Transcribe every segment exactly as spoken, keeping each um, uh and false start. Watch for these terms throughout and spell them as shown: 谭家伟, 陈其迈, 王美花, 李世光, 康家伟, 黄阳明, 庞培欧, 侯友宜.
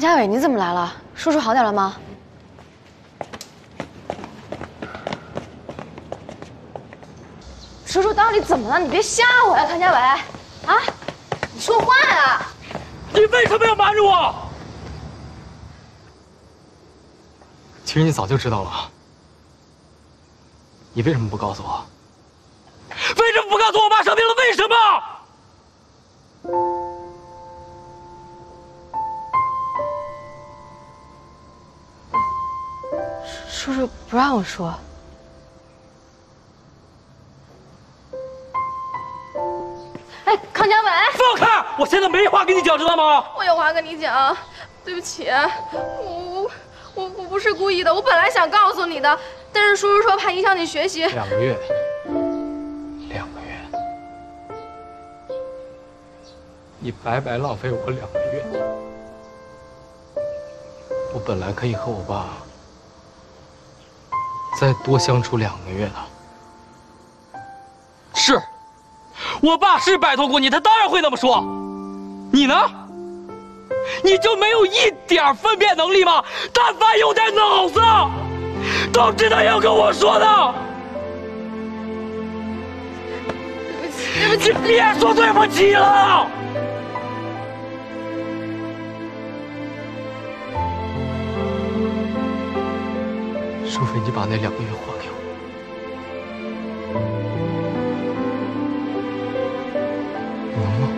家伟，你怎么来了？叔叔好点了吗？叔叔到底怎么了？你别吓我呀，谭家伟！啊，你说话呀！你为什么要瞒着我？其实你早就知道了，你为什么不告诉我？为什么不告诉我妈生病了？为什么？ 叔叔不让我说。哎，康家伟，放开！我现在没话跟你讲，知道吗？我有话跟你讲，对不起，我我我不是故意的，我本来想告诉你的，但是叔叔说怕影响你学习。两个月，两个月，你白白浪费我两个月。我本来可以和我爸 再多相处两个月了。是，我爸是摆脱过你，他当然会那么说。你呢？你就没有一点分辨能力吗？但凡有点脑子，都知道要跟我说的。对不起，你别说对不起了。 除非你把那两个月还给我，你能吗？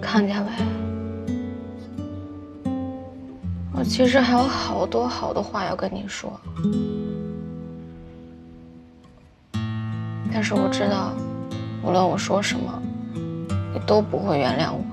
康家伟，我其实还有好多好多话要跟你说，但是我知道，无论我说什么，你都不会原谅我。